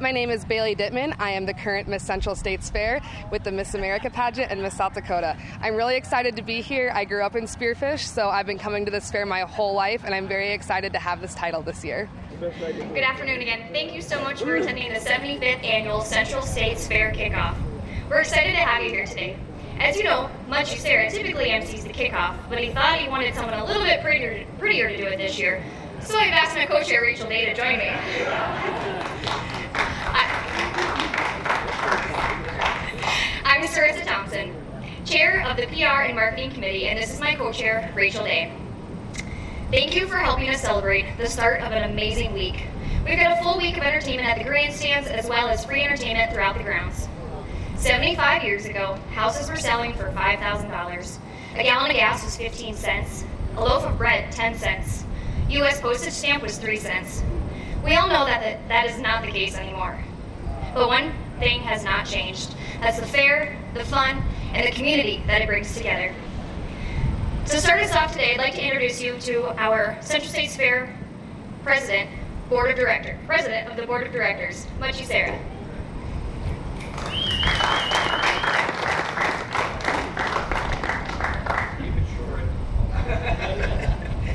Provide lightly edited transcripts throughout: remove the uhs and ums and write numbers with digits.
My name is Baylee Dittman. I am the current Miss Central States Fair with the Miss America Pageant and Miss South Dakota. I'm really excited to be here. I grew up in Spearfish, so I've been coming to this fair my whole life, and I'm very excited to have this title this year. Good afternoon again. Thank you so much for attending the 75th Annual Central States Fair Kickoff. We're excited to have you here today. As you know, Mutch Usera typically emcees the kickoff, but he thought he wanted someone a little bit prettier to do it this year, so I've asked my co-chair, Rachel Day, to join me. I'm Teresa Thompson, chair of the PR and Marketing Committee, and this is my co-chair, Rachel Day. Thank you for helping us celebrate the start of an amazing week. We've got a full week of entertainment at the grandstands as well as free entertainment throughout the grounds. 75 years ago, houses were selling for $5,000. A gallon of gas was 15 cents. A loaf of bread, 10 cents. U.S. postage stamp was 3 cents. We all know that that is not the case anymore. But one thing has not changed. That's the fair, the fun, and the community that it brings together. To start us off today, I'd like to introduce you to our Central States Fair President of the Board of Directors, Mutch Usera.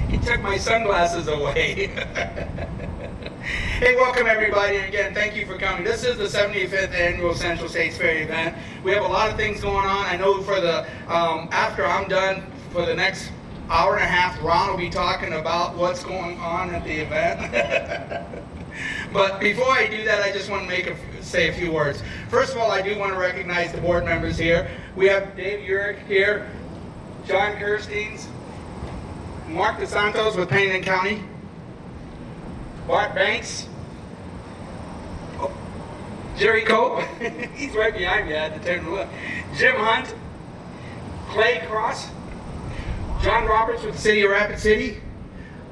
He took my sunglasses away. Hey, welcome everybody, and again, thank you for coming. This is the 75th Annual Central States Fair event. We have a lot of things going on. I know for the, after I'm done, for the next hour and a half, Ron will be talking about what's going on at the event. But before I do that, I just want to say a few words. First of all, I do want to recognize the board members here. We have Dave Urich here, John Kirsteins, Mark DeSantos with Pennington County, Bart Banks, Jerry Cope, he's right behind me, I had to turn and look, Jim Hunt, Clay Cross, John Roberts with the City of Rapid City,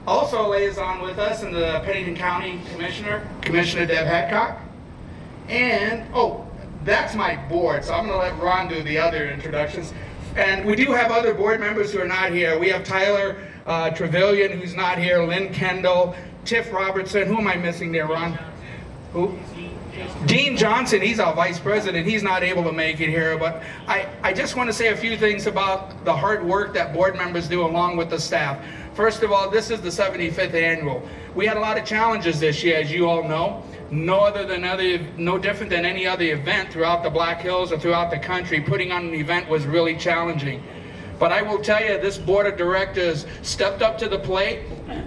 also a liaison with us, and the Pennington County Commissioner, Commissioner Deb Hadcock. And, oh, that's my board, so I'm going to let Ron do the other introductions. And we do have other board members who are not here. We have Tyler Trevelyan, who's not here, Lynn Kendall, Tiff Robertson. Who am I missing there, Ron? Who? Dean Johnson, he's our vice president. He's not able to make it here, but I just want to say a few things about the hard work that board members do along with the staff. First of all, this is the 75th annual. We had a lot of challenges this year, as you all know. No different than any other event throughout the Black Hills or throughout the country. Putting on an event was really challenging. But I will tell you, this board of directors stepped up to the plate.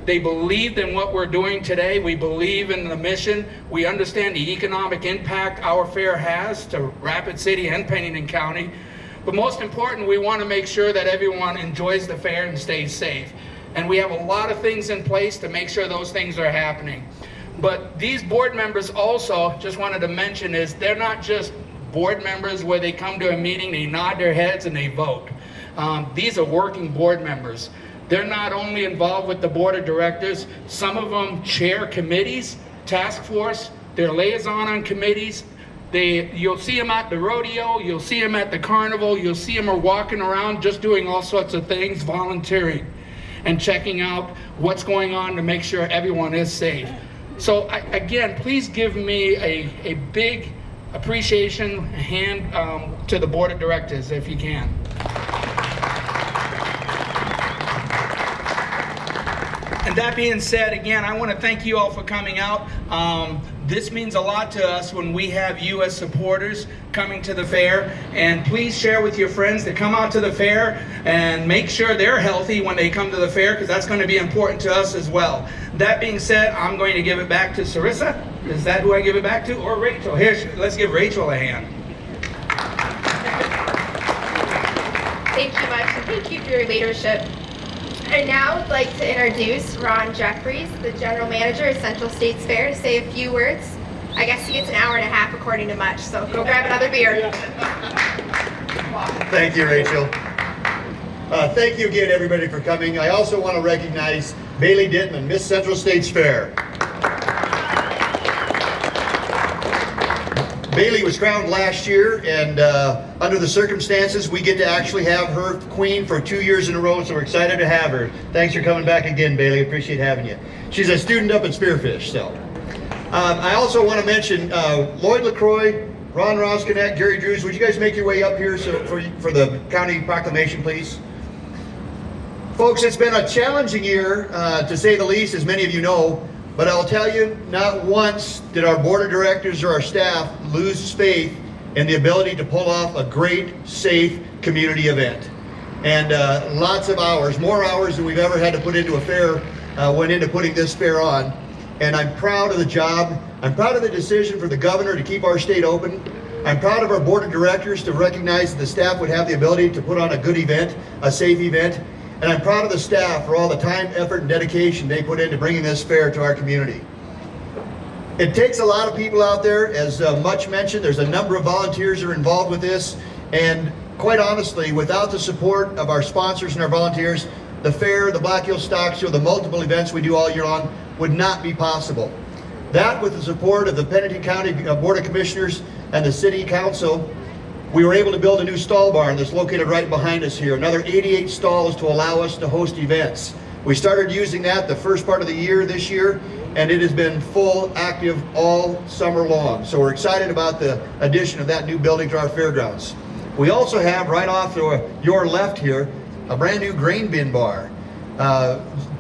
They believed in what we're doing today. We believe in the mission. We understand the economic impact our fair has to Rapid City and Pennington County. But most important, we want to make sure that everyone enjoys the fair and stays safe. And we have a lot of things in place to make sure those things are happening. But these board members also, just wanted to mention, is they're not just board members where they come to a meeting, they nod their heads and they vote. These are working board members. They're not only involved with the board of directors, some of them chair committees, task force, they're liaison on committees. You'll see them at the rodeo, you'll see them at the carnival, you'll see them are walking around just doing all sorts of things, volunteering and checking out what's going on to make sure everyone is safe. So again, please give me a big appreciation hand to the board of directors if you can. And that being said, again, I want to thank you all for coming out. This means a lot to us when we have you as supporters coming to the fair. And please share with your friends to come out to the fair and make sure they're healthy when they come to the fair, because that's going to be important to us as well. That being said, I'm going to give it back to Sarissa. Is that who I give it back to? Or Rachel? Here, let's give Rachel a hand. Thank you much, and thank you for your leadership. I now would like to introduce Ron Jeffries, the General Manager of Central States Fair, to say a few words. I guess he gets an hour and a half according to Mutch, so go grab another beer. Thank you, Rachel. Thank you again, everybody, for coming. I also want to recognize Baylee Dittman, Miss Central States Fair. Baylee was crowned last year, and under the circumstances, we get to actually have her queen for 2 years in a row, so we're excited to have her. Thanks for coming back again, Baylee. Appreciate having you. She's a student up at Spearfish, so. I also want to mention Lloyd LaCroix, Ron Roskinett, Gary Drews. Would you guys make your way up here for the county proclamation, please? Folks, it's been a challenging year, to say the least, as many of you know, but I'll tell you, not once did our board of directors or our staff lose faith in the ability to pull off a great, safe community event. And lots of hours, more hours than we've ever had to put into a fair, went into putting this fair on. And I'm proud of the job. I'm proud of the decision for the governor to keep our state open. I'm proud of our board of directors to recognize that the staff would have the ability to put on a good event, a safe event. And I'm proud of the staff for all the time, effort, and dedication they put into bringing this fair to our community. It takes a lot of people out there, as Mutch mentioned. There's a number of volunteers that are involved with this, and quite honestly, without the support of our sponsors and our volunteers, the fair, the Black Hills Stock Show, the multiple events we do all year long would not be possible. That, with the support of the Pennington County Board of Commissioners and the City Council, we were able to build a new stall barn that's located right behind us here. Another 88 stalls to allow us to host events. We started using that the first part of the year this year, and it has been full active all summer long. So we're excited about the addition of that new building to our fairgrounds. We also have, right off to your left here, a brand new grain bin bar.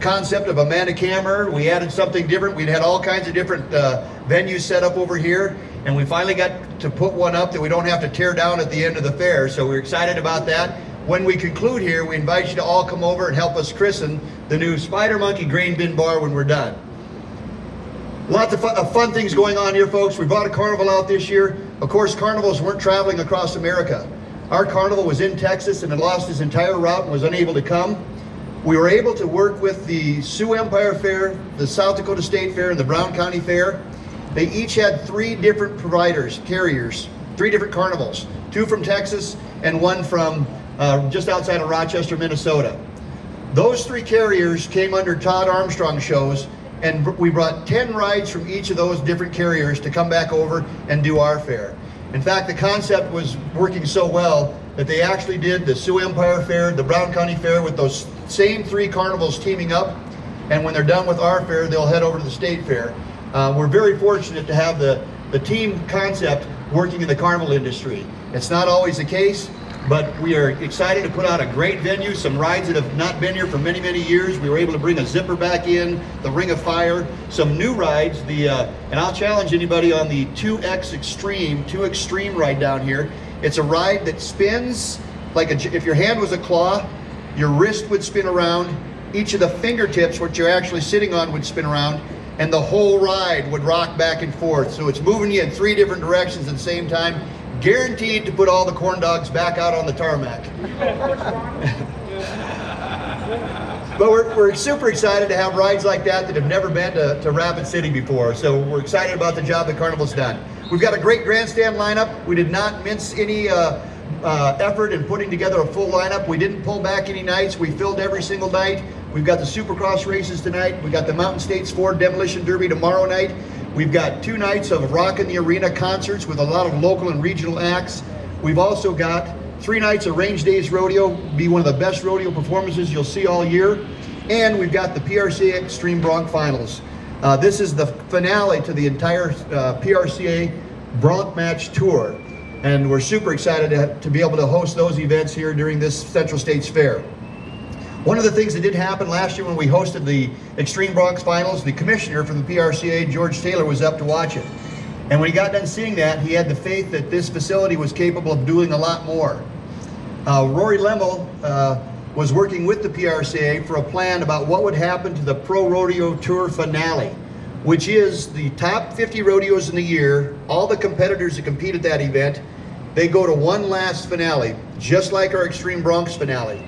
Concept of Amanda Kammer. We added something different. We'd had all kinds of different venues set up over here, and we finally got to put one up that we don't have to tear down at the end of the fair, so we're excited about that. When we conclude here, we invite you to all come over and help us christen the new Spider Monkey Grain Bin Bar when we're done. Lots of fun things going on here, folks. We brought a carnival out this year. Of course, carnivals weren't traveling across America. Our carnival was in Texas, and it lost its entire route and was unable to come. We were able to work with the Sioux Empire Fair, the South Dakota State Fair, and the Brown County Fair. They each had three different providers, carriers, three different carnivals, two from Texas and one from just outside of Rochester, Minnesota. Those three carriers came under Todd Armstrong shows, and we brought 10 rides from each of those different carriers to come back over and do our fair. In fact, the concept was working so well that they actually did the Sioux Empire Fair, the Brown County Fair, with those same three carnivals teaming up, and when they're done with our fair, they'll head over to the state fair. We're very fortunate to have the team concept working in the carnival industry. It's not always the case, but we are excited to put out a great venue, some rides that have not been here for many, many years. We were able to bring a zipper back in, the Ring of Fire, some new rides, and I'll challenge anybody on the 2X Extreme, 2Extreme ride down here. It's a ride that spins like if your hand was a claw, your wrist would spin around, each of the fingertips, which you're actually sitting on, would spin around, and the whole ride would rock back and forth. So it's moving you in three different directions at the same time, guaranteed to put all the corn dogs back out on the tarmac. But we're super excited to have rides like that that have never been to Rapid City before. So we're excited about the job that Carnival's done. We've got a great grandstand lineup. We did not mince any effort in putting together a full lineup. We didn't pull back any nights. We filled every single night. We've got the Supercross races tonight. We've got the Mountain States Ford Demolition Derby tomorrow night. We've got two nights of Rock in the Arena concerts with a lot of local and regional acts. We've also got three nights of Range Days Rodeo, be one of the best rodeo performances you'll see all year. And we've got the PRCA Extreme Bronc Finals. This is the finale to the entire PRCA Bronc Match Tour, and we're super excited to be able to host those events here during this Central States Fair. One of the things that did happen last year when we hosted the Extreme Bronc Finals, the commissioner from the PRCA, George Taylor, was up to watch it. And when he got done seeing that, he had the faith that this facility was capable of doing a lot more. Rory Lemel was working with the PRCA for a plan about what would happen to the Pro Rodeo Tour finale, which is the top 50 rodeos in the year, all the competitors that compete at that event, they go to one last finale, just like our Extreme Bronx finale.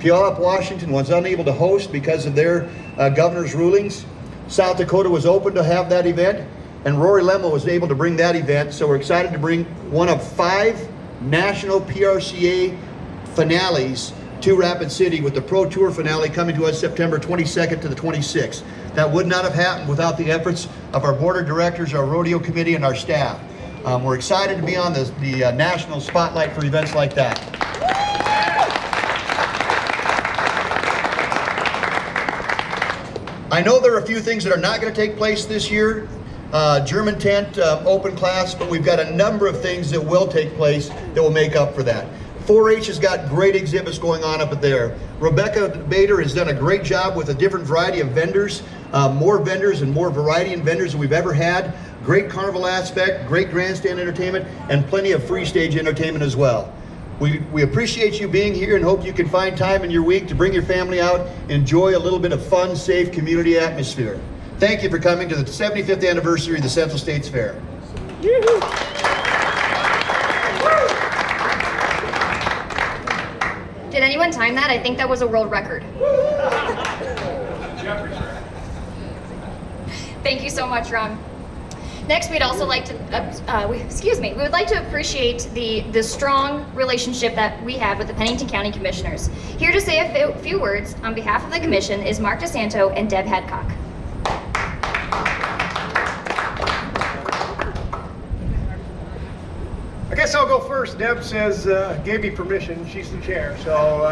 Puyallup, Washington was unable to host because of their governor's rulings. South Dakota was open to have that event, and Rory Lemel was able to bring that event, so we're excited to bring one of 5 national PRCA finales to Rapid City, with the Pro Tour finale coming to us September 22nd to the 26th. That would not have happened without the efforts of our board of directors, our rodeo committee, and our staff. We're excited to be on the national spotlight for events like that. I know there are a few things that are not going to take place this year. German tent, open class, but we've got a number of things that will take place that will make up for that. 4-H has got great exhibits going on up there. Rebecca Bader has done a great job with a different variety of vendors, more vendors and more variety in vendors than we've ever had. Great carnival aspect, great grandstand entertainment, and plenty of free stage entertainment as well. We appreciate you being here and hope you can find time in your week to bring your family out, enjoy a little bit of fun, safe community atmosphere. Thank you for coming to the 75th anniversary of the Central States Fair. Did anyone time that? I think that was a world record. Thank you so much, Ron. Next, we'd also like to, we would like to appreciate the strong relationship that we have with the Pennington County Commissioners. Here to say a few words on behalf of the Commission is Mark DeSantos and Deb Hadcock. I guess I'll go first. Deb says, gave me permission, she's the chair. So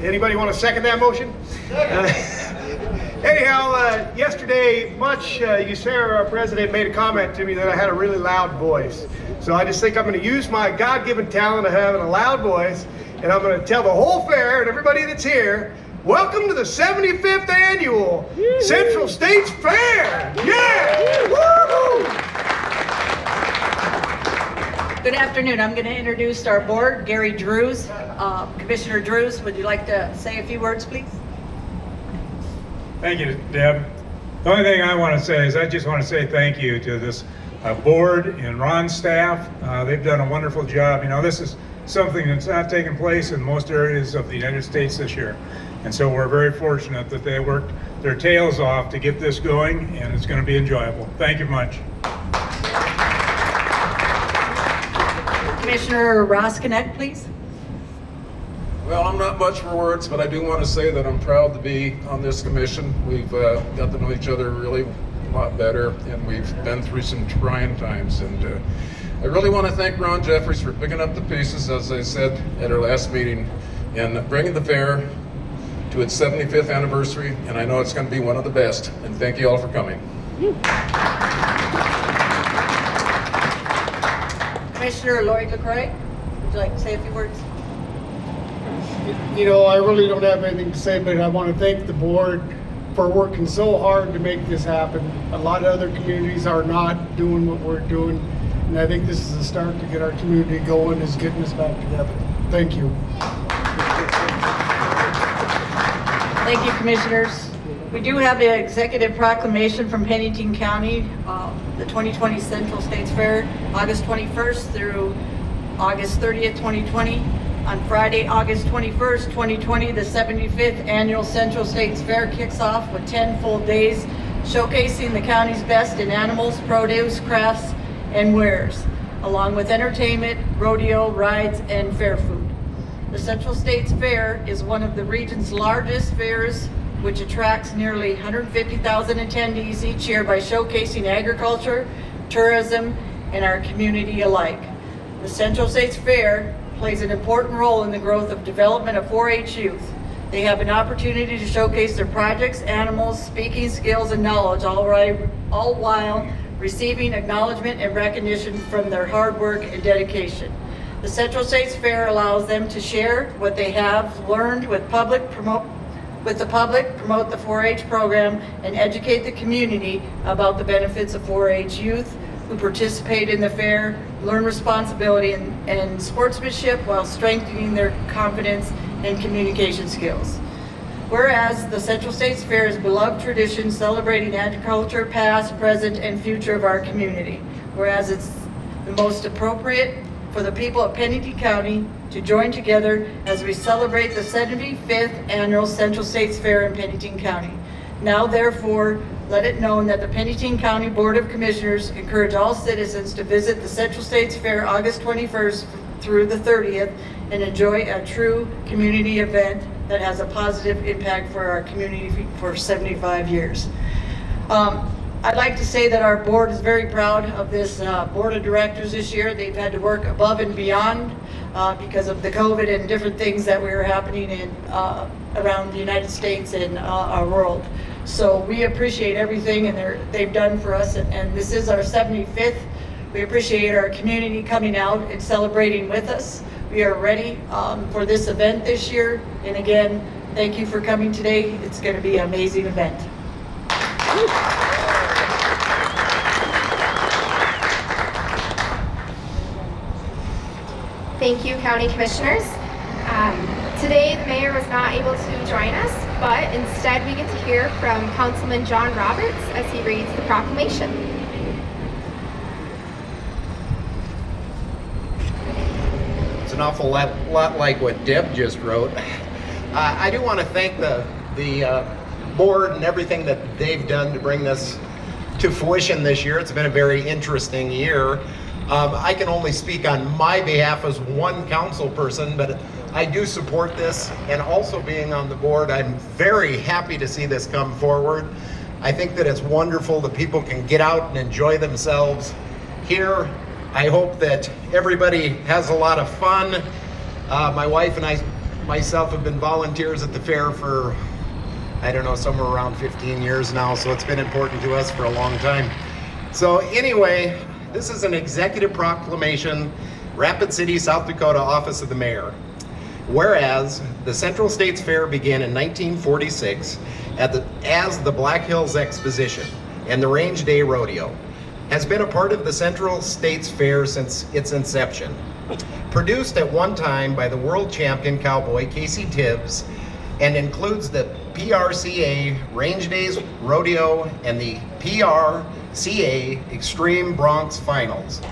anybody want to second that motion? Anyhow, yesterday, Mutch Usera, our president, made a comment to me that I had a really loud voice. So I just think I'm going to use my God-given talent of having a loud voice, and I'm going to tell the whole fair and everybody that's here, welcome to the 75th annual Central States Fair! Yeah! Woo-hoo! Good afternoon. I'm going to introduce our board, Gary Drews. Commissioner Drews, would you like to say a few words, please? Thank you, Deb. The only thing I want to say is I just want to say thank you to this board and Ron's staff. They've done a wonderful job. You know, this is something that's not taking place in most areas of the United States this year. And so we're very fortunate that they worked their tails off to get this going, and it's going to be enjoyable. Thank you much. Commissioner Roskinett, please. Well, I'm not much for words, but I do want to say that I'm proud to be on this commission. We've got to know each other really a lot better, and we've been through some trying times. And I really want to thank Ron Jeffries for picking up the pieces, as I said at our last meeting, and bringing the fair to its 75th anniversary. And I know it's going to be one of the best. And thank you all for coming. Commissioner Lloyd LaCroix, would you like to say a few words? You know, I really don't have anything to say, but I want to thank the board for working so hard to make this happen. A lot of other communities are not doing what we're doing, and I think this is a start to get our community going, is getting us back together. Thank you. Thank you, commissioners. We do have the executive proclamation from Pennington County, the 2020 Central States Fair, August 21st through August 30th, 2020. On Friday, August 21st, 2020, the 75th Annual Central States Fair kicks off with 10 full days showcasing the county's best in animals, produce, crafts, and wares, along with entertainment, rodeo, rides, and fair food. The Central States Fair is one of the region's largest fairs, which attracts nearly 150,000 attendees each year by showcasing agriculture, tourism, and our community alike. The Central States Fair plays an important role in the growth of development of 4-H youth. They have an opportunity to showcase their projects, animals, speaking skills, and knowledge, all while receiving acknowledgement and recognition from their hard work and dedication. The Central States Fair allows them to share what they have learned with the public, promote the 4-H program, and educate the community about the benefits of 4-H youth who participate in the fair, learn responsibility and sportsmanship while strengthening their confidence and communication skills. Whereas the Central States Fair is a beloved tradition celebrating agriculture, past, present, and future of our community. Whereas it's the most appropriate for the people of Pennington County to join together as we celebrate the 75th Annual Central States Fair in Pennington County. Now, therefore, let it known that the Pennington County Board of Commissioners encourage all citizens to visit the Central States Fair August 21st through the 30th and enjoy a true community event that has a positive impact for our community for 75 years. I'd like to say that our board is very proud of this board of directors this year. They've had to work above and beyond because of the COVID and different things that were happening in around the United States and our world. So we appreciate everything and they've done for us, and this is our 75th. We appreciate our community coming out and celebrating with us. We are ready for this event this year. And again, thank you for coming today. It's going to be an amazing event. Thank you, County Commissioners. Today, the mayor was not able to join us, but instead we get to hear from Councilman John Roberts as he reads the proclamation. It's an awful lot like what Deb just wrote. I do want to thank the board and everything that they've done to bring this to fruition this year. It's been a very interesting year. I can only speak on my behalf as one council person, but I do support this, and also being on the board, I'm very happy to see this come forward. I think that it's wonderful that people can get out and enjoy themselves here. I hope that everybody has a lot of fun. My wife and I myself have been volunteers at the fair for, I don't know, somewhere around 15 years now, so it's been important to us for a long time. So anyway, this is an executive proclamation, Rapid City, South Dakota, Office of the Mayor. Whereas the Central States Fair began in 1946 as the Black Hills Exposition and the Range Day Rodeo, has been a part of the Central States Fair since its inception. Produced at one time by the world champion cowboy Casey Tibbs, and includes the PRCA Range Days Rodeo and the PRCA Extreme Bronx Finals.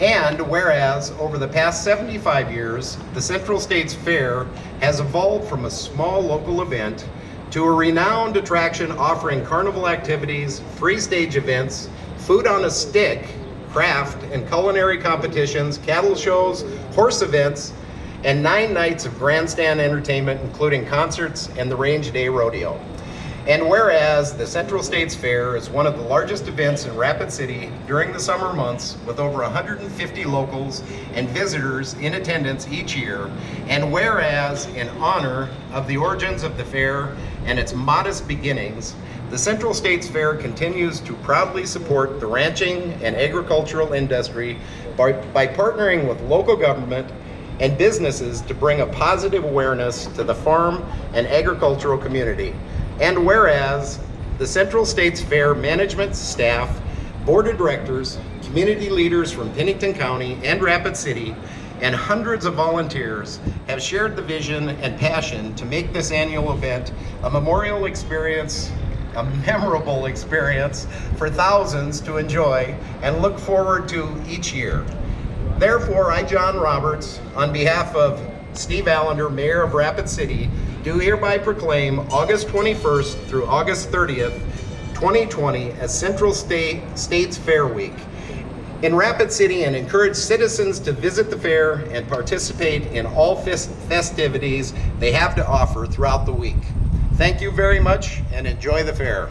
And whereas over the past 75 years, the Central States Fair has evolved from a small local event to a renowned attraction offering carnival activities, free stage events, food on a stick, craft and culinary competitions, cattle shows, horse events, and 9 nights of grandstand entertainment, including concerts and the Range Day Rodeo. And whereas the Central States Fair is one of the largest events in Rapid City during the summer months, with over 150 locals and visitors in attendance each year. And whereas in honor of the origins of the fair and its modest beginnings, the Central States Fair continues to proudly support the ranching and agricultural industry by partnering with local government and businesses to bring a positive awareness to the farm and agricultural community. And whereas the Central States Fair management staff, board of directors, community leaders from Pennington County and Rapid City, and hundreds of volunteers have shared the vision and passion to make this annual event a memorial experience, a memorable experience for thousands to enjoy and look forward to each year. Therefore, I, John Roberts, on behalf of Steve Allender, Mayor of Rapid City, do hereby proclaim August 21st through August 30th, 2020 as Central States Fair Week in Rapid City, and encourage citizens to visit the fair and participate in all festivities they have to offer throughout the week. Thank you very much and enjoy the fair.